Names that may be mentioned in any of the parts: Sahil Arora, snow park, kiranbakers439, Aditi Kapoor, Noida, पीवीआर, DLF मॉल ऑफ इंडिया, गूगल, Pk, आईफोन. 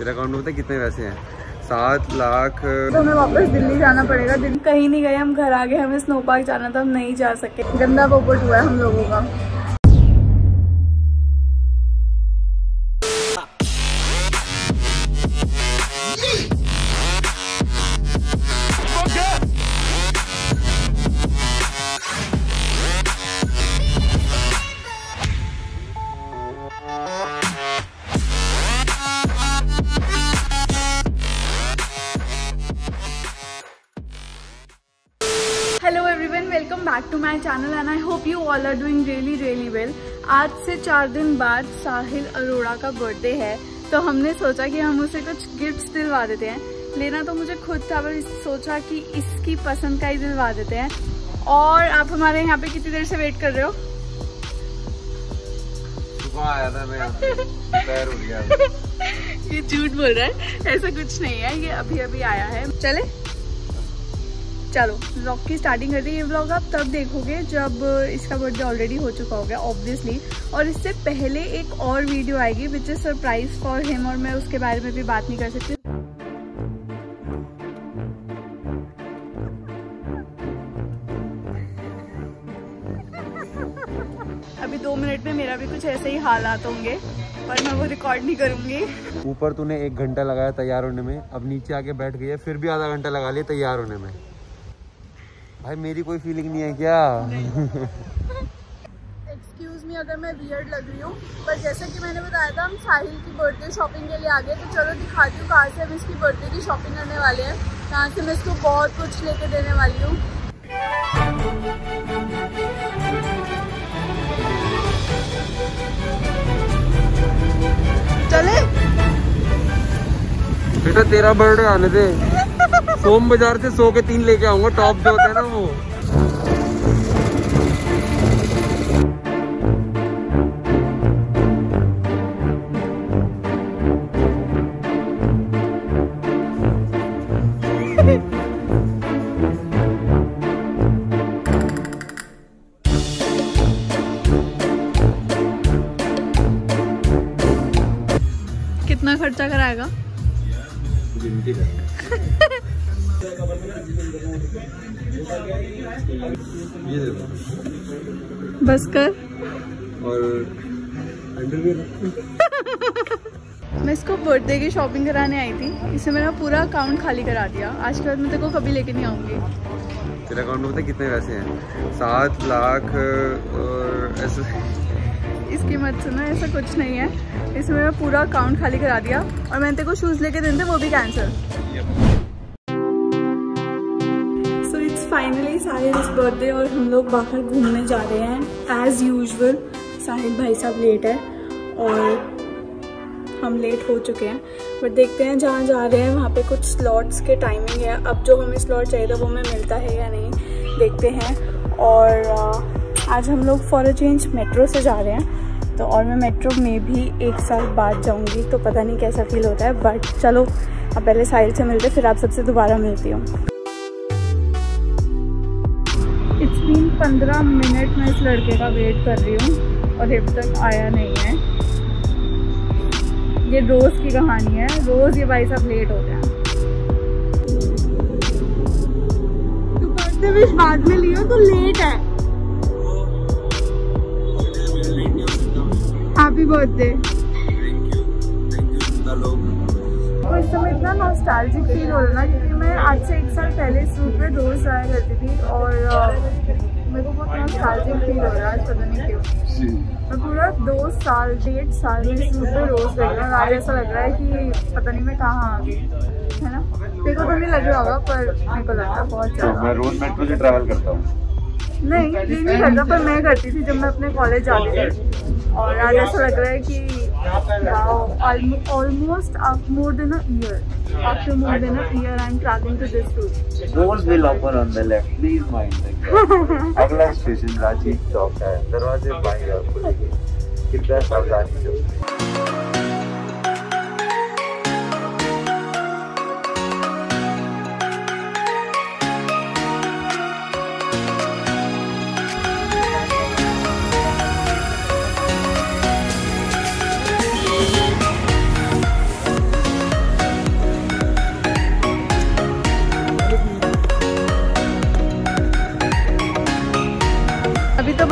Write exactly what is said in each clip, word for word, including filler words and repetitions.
तेरे अकाउंट में पता कितने पैसे हैं? सात लाख। तो हमें वापस दिल्ली जाना पड़ेगा। दिन कहीं नहीं गए हम, घर आ गए। हमें स्नो पार्क जाना था, हम नहीं जा सके। गंदा पोपट हुआ है हम लोगों का। Back to my channel and I hope you all are doing really really well. आज से चार दिन बाद साहिल अरोड़ा का बर्थडे है, तो हमने सोचा कि हम उसे कुछ गिफ्ट्स दिलवा देते हैं। लेना तो मुझे खुद था, पर सोचा कि इसकी पसंद का ही दिलवा देते हैं। और आप हमारे यहाँ पे कितनी देर से वेट कर रहे हो? सुबह आया था मैं यहाँ पे, देर हो गया। ये झूठ बोल रहा है, ऐसा कुछ नहीं है, ये अभी अभी आया है। चले चलो व्लॉग की स्टार्टिंग करते हैं। ये व्लॉग आप तब देखोगे जब इसका बर्थडे ऑलरेडी हो चुका होगा ऑब्वियसली, और इससे पहले एक और वीडियो आएगी which is surprise for him, और मैं उसके बारे में भी बात नहीं कर सकती। अभी दो मिनट में मेरा भी कुछ ऐसे ही हालात होंगे, पर मैं वो रिकॉर्ड नहीं करूंगी। ऊपर तूने एक घंटा लगाया तैयार होने में, अब नीचे आके बैठ गई है, फिर भी आधा घंटा लगा लिया तैयार होने में। भाई मेरी कोई फीलिंग नहीं है क्या? एक्सक्यूज मी अगर मैं वियर्ड लग रही हूँ, पर जैसे कि मैंने बताया था हम साहिल की बर्थडे शॉपिंग के लिए आ गए। तो चलो दिखाती हूँ कहाँ से हम इसकी बर्थडे की शॉपिंग करने वाले हैं। यहाँ से मैं इसको बहुत कुछ लेके देने वाली हूँ। चले बेटा, तेरा बर्थडे आने दे। सोम बाजार से सो के तीन लेके आऊंगा, टॉप जो होता है ना वो। कितना खर्चा कराएगा? बस कर। और मैं इसको बर्थडे की शॉपिंग कराने आई थी, इसे मेरा पूरा अकाउंट खाली करा दिया। आज के बाद मैं तेरे को कभी लेके नहीं आऊंगी। तेरा अकाउंट में पता कितने पैसे हैं? सात लाख। और ऐसा इसकी मत सुना, ऐसा कुछ नहीं है। इसमें मेरा पूरा अकाउंट खाली करा दिया, और मैंने तेरे को शूज़ लेके देने थे, वो भी कैंसिल। फाइनली साहिल इस बर्थडे, और हम लोग बाहर घूमने जा रहे हैं एज़ यूजुअल। साहिल भाई साहब लेट है और हम लेट हो चुके हैं, बट देखते हैं जहाँ जा रहे हैं वहाँ पे कुछ स्लॉट्स के टाइमिंग है। अब जो हमें स्लॉट चाहिए था वो हमें मिलता है या नहीं, देखते हैं। और आज हम लोग फॉर अ चेंज मेट्रो से जा रहे हैं, तो और मैं मेट्रो में भी एक साल बाद जाऊँगी, तो पता नहीं कैसा फील होता है। बट चलो अब पहले साहिल से मिलते, फिर आप सबसे दोबारा मिलती हूँ। पंद्रह मिनट में इस लड़के का वेट कर रही हूँ और अब तक आया नहीं है। ये रोज़ की कहानी है, रोज़ ये भाई साहब लेट होते हैं। तो बर्थडे विश बाद में लियो तो लेट है। Happy birthday. तो इस समय इतना नॉस्टैल्जिक फील हो रहा ना, क्योंकि मैं आज से एक साल पहले इस रूट पर रोज़ आया करती थी, और मेरे को बहुत नॉस्टैल्जिक फील हो रहा है आज, पता नहीं क्यों। मैं पूरा दो साल डेढ़ साल में इस रूट पर रोज़ गई हूँ, आज ऐसा लग रहा है कि पता नहीं मैं कहाँ आ गई, है ना? तेरे को तो नहीं लग रहा होगा, पर मेरे को लगता है बहुत ज़्यादा। मैं रोज़ मेट्रो से ट्रैवल करता हूँ। नहीं ये नहीं करता, पर मैं करती थी जब मैं अपने कॉलेज जाती थी, और आज ऐसा लग रहा है कि almost after more than a year after more than a year I am travelling to this route. Doors will open on the left, please mind. अगला स्टेशन रांची चौक है, दरवाजे बाईं ओर खुलेंगे, कृपया सावधानी से।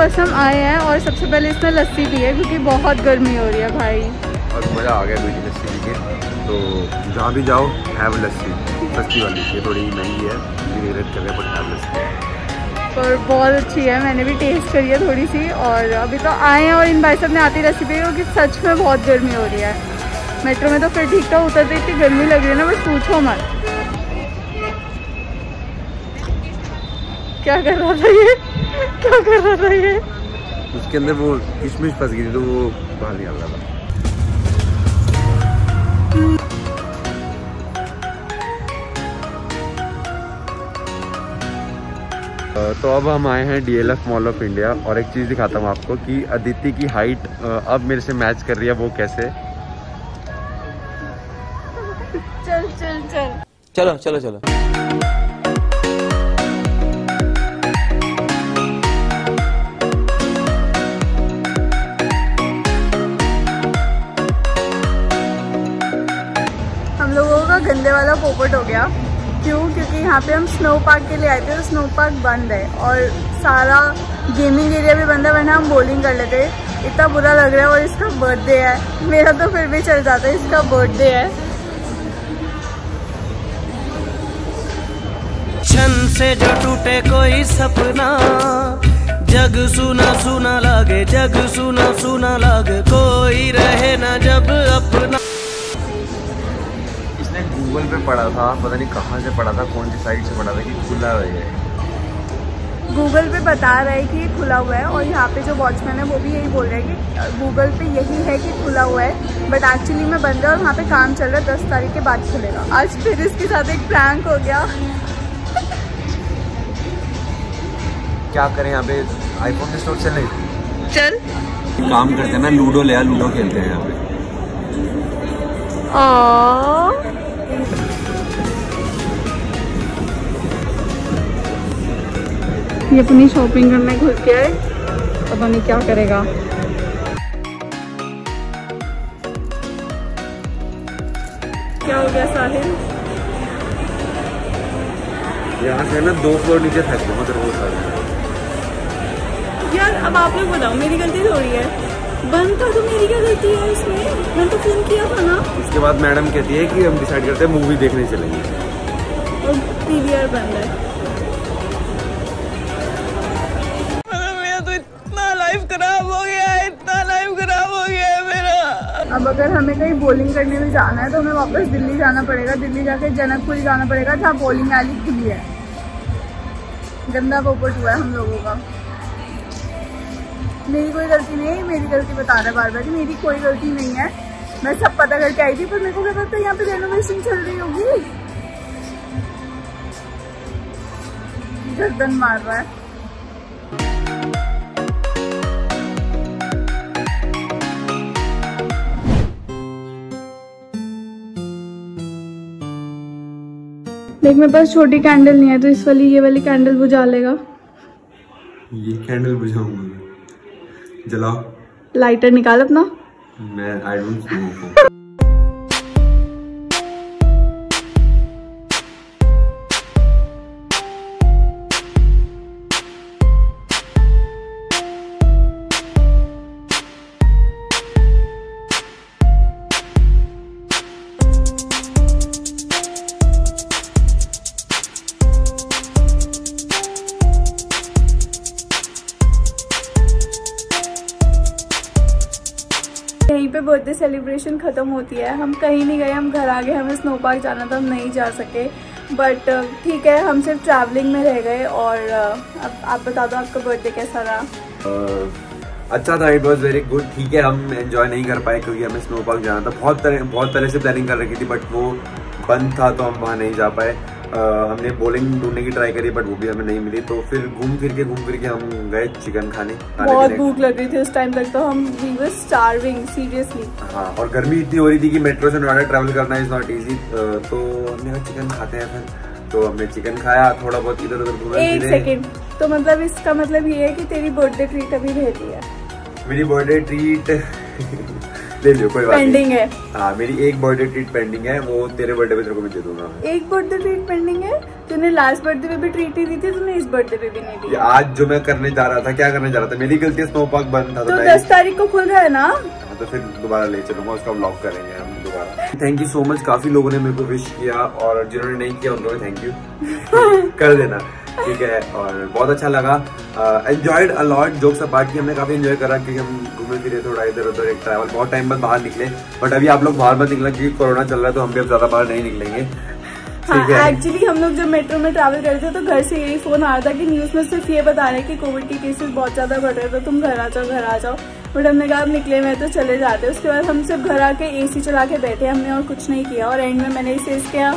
पास हम आए हैं और सबसे पहले इसमें लस्सी भी है क्योंकि बहुत गर्मी हो रही है भाई, और मज़ा आ गया मीठी लस्सी पी के। तो जहाँ भी जाओ हैव लस्सी, सस्ती वाली है, थोड़ी महंगी है, रेट कर रहे हैं, बट हैव लस्सी और बहुत अच्छी है। मैंने भी टेस्ट करी है थोड़ी सी और अभी तो आए हैं और इन भाई साहब ने आती लस्सी पी क्योंकि सच में बहुत गर्मी हो रही है। मेट्रो में तो फिर ठीक था, उतरते इतनी गर्मी लग रही है ना, बस पूछो मत। क्या कर रहा था ये क्या कर रहा था ये उसके अंदर वो किशमिश फंस गई थी तो वो बाहर निकाल रहा था। तो अब हम आए हैं डीएलएफ मॉल ऑफ इंडिया और एक चीज़ दिखाता हूँ आपको कि अदिति की हाइट अब मेरे से मैच कर रही है। वो कैसे? चल चल चल चलो चलो चलो गंदे वाला पोपट हो गया। क्यों? क्योंकि यहाँ पे हम स्नो पार्क के लिए आए थे तो स्नो पार्क बंद है और सारा गेमिंग एरिया भी बंद है, वरना हम बॉलिंग कर लेते। इतना बुरा लग रहा है। और इसका बर्थडे है, मेरा तो फिर भी चल जाता है, इसका बर्थडे है। क्षण से जो टूटे कोई सपना, जग सुना सुना लागे, जग सुना सुना लागे, कोई रहे ना जब अपना। गूगल पे पढ़ा था, पता नहीं कहाँ से पढ़ा था, कौन सी साइट से पढ़ा था कि खुला हुआ है। गूगल पे बता रहा है कि ये खुला हुआ है और यहाँ पे जो वॉचमैन है वो भी यही बोल रहा है कि गूगल पे यही है कि खुला हुआ है, बट एक्चुअली में बंद है और वहाँ पे काम चल रहा है, दस तारीख के बाद खुलेगा। आज फिर इसके साथ एक प्रैंक हो गया। क्या करें, यहाँ पे आईफोन के स्टोर चले चल काम करते हैं ना, लूडो ले, लूडो खेलते हैं यहाँ पे। ये अपनी शॉपिंग करने घुस गया है, पता नहीं क्या करेगा। क्या हो गया साहिल? यहाँ से ना दो फ्लोर नीचे थक गया, मतलब वो सारे। यार अब आप लोग बताओ, मेरी गलती थोड़ी है, बंद था तो मेरी क्या गलती है इसमें, मैंने तो फोन किया था ना। उसके बाद मैडम कहती है कि हम डिसाइड करते हैं मूवी देखने चलेंगे और पीवीआर बंद है। अब अगर हमें कहीं बॉलिंग करने भी जाना है तो हमें वापस दिल्ली जाना पड़ेगा, दिल्ली जाके जनकपुरी जाना पड़ेगा जहाँ बॉलिंग वाली खुली है। गंदा पोपट हुआ है हम लोगों का। मेरी कोई गलती नहीं है, मेरी गलती बता रहा है बार बार कि मेरी कोई गलती नहीं है, मैं सब पता करके आई थी। पर मेरे को क्या लगता है यहाँ पे रेनोवेशन चल रही होगी, गर्दन मार रहा है। देख मेरे पास छोटी कैंडल नहीं है तो इस वाली ये वाली कैंडल बुझा लेगा। ये कैंडल बुझाऊंगा, जलाओ। लाइटर निकाल अपना। मैं I don't smoke. Birthday celebration ख़त्म होती है, हम कहीं नहीं गए, हम घर आ गए। हमें स्नो पार्क जाना था, हम नहीं जा सके, बट ठीक है, हम सिर्फ ट्रैवलिंग में रह गए। और अब आप बता दो आपका बर्थडे कैसा रहा? uh, अच्छा था, इट वॉज वेरी गुड। ठीक है, हम एंजॉय नहीं कर पाए क्योंकि हमें स्नो पार्क जाना था, बहुत तरह बहुत पहले से प्लानिंग कर रखी थी, बट वो बंद था तो हम वहाँ नहीं जा पाए। uh, हमने बोलिंग ढूंढने की ट्राई करी बट वो भी हमें नहीं मिली, तो फिर घूम फिर के घूम फिर के हम गए चिकन खाने। बहुत भूख लग रही थी उस टाइम तक, तो हम वी वर स्टार्विंग सीरियसली। हाँ, और गर्मी इतनी हो रही थी कि मेट्रो से नोएडा ट्रैवल करना इज नॉट इजी, तो हमने कहा चिकन खाते हैं। फिर तो हमने चिकन खाया, थोड़ा बहुत इधर उधर घूमा। एक सेकेंड, तो मतलब इसका मतलब ये है कि तेरी बर्थडे ट्रीट अभी रहती है? मेरी बर्थडे ट्रीट ले लियो, कोई बात पेंडिंग है। हाँ, मेरी एक बर्थडे ट्रीट पेंडिंग है, वो तेरे बर्थडे पे तेरे को भी दे दूंगा। एक बर्थडे ट्रीट पेंडिंग है, तूने लास्ट बर्थडे पे भी ट्रीट ही दी थी, तूने इस बर्थडे पे भी नहीं दी। आज जो मैं करने जा रहा था, क्या करने जा रहा था, मेरी गलती है, स्नो पार्क बंद था। तो दस तारीख को खुल रहा है ना, तो फिर दोबारा ले चलूंगा, उसका व्लॉग करेंगे हम दोबारा। थैंक यू सो मच, काफी लोगों ने मेरे को विश किया और जिन्होंने नहीं किया उन्होंने थैंक यू कर देना, ठीक है। और बहुत अच्छा लगा, एंजॉयड अलॉट, जोक्स अपार्ट की हमने काफी एंजॉय करा क्योंकि हम घूमे फिरे थोड़ा इधर उधर, एक ट्रैवल, बहुत टाइम बाद बाहर निकले। बट अभी आप लोग बाहर मत निकलना क्योंकि कोरोना चल रहा है, तो हम भी अब ज्यादा बाहर नहीं निकलेंगे। हाँ, एक्चुअली हम लोग जब मेट्रो में ट्रैवल कर रहे थे तो घर से यही फोन आ रहा था कि न्यूज में सिर्फ ये बता रहे हैं कि कोविड के केसेस बहुत ज्यादा बढ़ रहे थे, तुम घर आ जाओ घर आ जाओ। बट हमने कहा अब निकले हुए तो चले जाते। उसके बाद हम सिर्फ घर आके एसी चला के बैठे, हमने और कुछ नहीं किया। और एंड में मैंने इसे इसका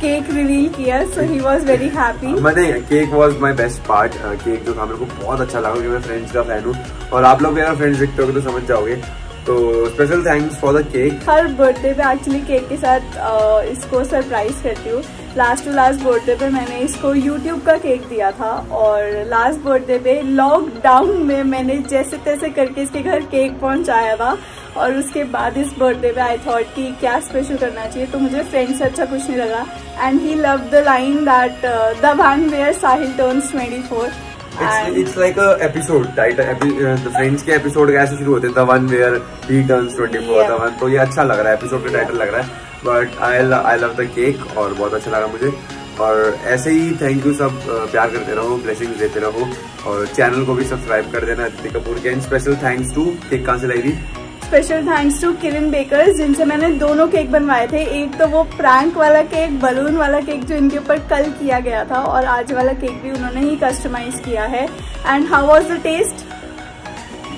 केक रिवील किया, so he was very happy. मैंने cake was my best part, cake जो खा मेरे को बहुत अच्छा लगा क्योंकि मैं फ्रेंड्स का फैन हूँ और आप लोग मेरा फ्रेंड्स देखते हो तो समझ जाओगे। तो special thanks for the cake. हर बर्थडे पे एक्चुअली केक के साथ आ, इसको सरप्राइज करती हूँ। लास्ट टू लास्ट बर्थडे पे मैंने इसको यूट्यूब का केक दिया था और लास्ट बर्थडे पे लॉकडाउन में मैंने जैसे तैसे करके इसके घर केक पहुंचाया था। और उसके बाद इस बर्थडे पे आई थॉट कि क्या स्पेशल करना चाहिए, तो मुझे फ्रेंड्स से अच्छा कुछ नहीं लगा। And he love the line that the one where Sahil turns twenty four. It's, it's like a episode, right? The Friends के एपिसोड कैसे शुरू होते हैं, the one where he turns twenty-four, the one, तो ये अच्छा लग रहा है, एपिसोड का टाइटल लग रहा है। But I I love the cake और बहुत अच्छा लगा मुझे। और ऐसे ही थैंक यू, सब प्यार करते रहो, ब्लेसिंग्स देते रहो और चैनल को भी सब्सक्राइब कर देना अदिति कपूर के। And special thanks to, cake कहाँ से लाई थी, special thanks to Kiran bakers, जिनसे मैंने दोनों केक बनवाए थे। एक तो वो प्रैंक वाला केक, बलून वाला केक जो इनके ऊपर कल किया गया था, और आज वाला केक भी उन्होंने ही कस्टमाइज किया है। And how was the taste?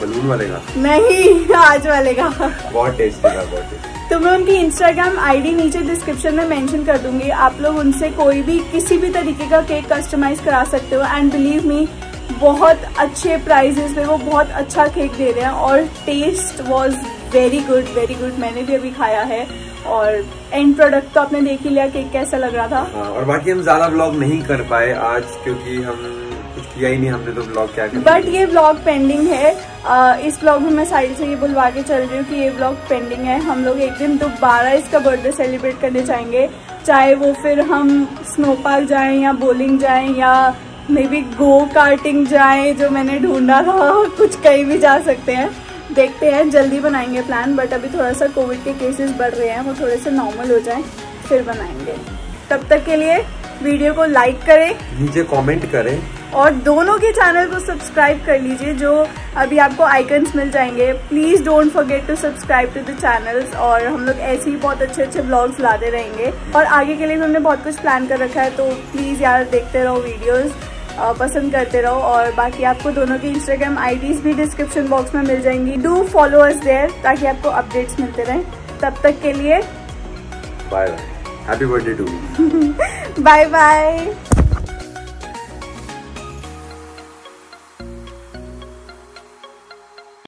Balloon वाले का नहीं, आज वाले का बहुत टेस्टी था, बहुत टेस्टी। तो मैं उनकी इंस्टाग्राम आईडी नीचे डिस्क्रिप्शन में मेंशन कर दूंगी, आप लोग उनसे कोई भी किसी भी तरीके का केक कस्टमाइज करा सकते हो। एंड बिलीव मी, बहुत अच्छे प्राइजेस पे वो बहुत अच्छा केक दे रहे हैं और taste was very good, very good. मैंने भी अभी खाया है और एंड प्रोडक्ट तो आपने देख ही लिया केक कैसा लग रहा था। और बाकी हम ज्यादा व्लॉग नहीं कर पाए आज क्योंकि हम कुछ किया ही नहीं हमने, तो व्लॉग क्या करें। बट ये व्लॉग पेंडिंग है, आ, इस व्लॉग में मैं साहिल से ये बुलवा के चल रही हूँ कि ये व्लॉग पेंडिंग है। हम लोग एक दिन दोबारा इसका बर्थडे सेलिब्रेट करने चाहेंगे, चाहे वो फिर हम स्नो पार्क जाएं या बोलिंग जाएं या मे बी गो कार्टिंग जाए, जो मैंने ढूंढा था, कुछ कहीं भी जा सकते हैं। देखते हैं, जल्दी बनाएंगे प्लान। बट अभी थोड़ा सा कोविड के केसेस बढ़ रहे हैं, वो थोड़े से नॉर्मल हो जाएं फिर बनाएंगे। तब तक के लिए वीडियो को लाइक करें, नीचे कमेंट करें और दोनों के चैनल को सब्सक्राइब कर लीजिए, जो अभी आपको आइकन्स मिल जाएंगे। Please don't forget to subscribe to the channels. और हम लोग ऐसे ही बहुत अच्छे अच्छे ब्लॉग्स लाते रहेंगे और आगे के लिए भी हमने बहुत कुछ प्लान कर रखा है। तो प्लीज़ यार, देखते रहो वीडियोज़, पसंद करते रहो। और बाकी आपको दोनों के इंस्टाग्राम आईडीज़ भी डिस्क्रिप्शन बॉक्स में मिल जाएंगी, डू फॉलो अस देयर ताकि आपको अपडेट्स मिलते रहें। तब तक के लिए bye bye, happy birthday to, bye bye.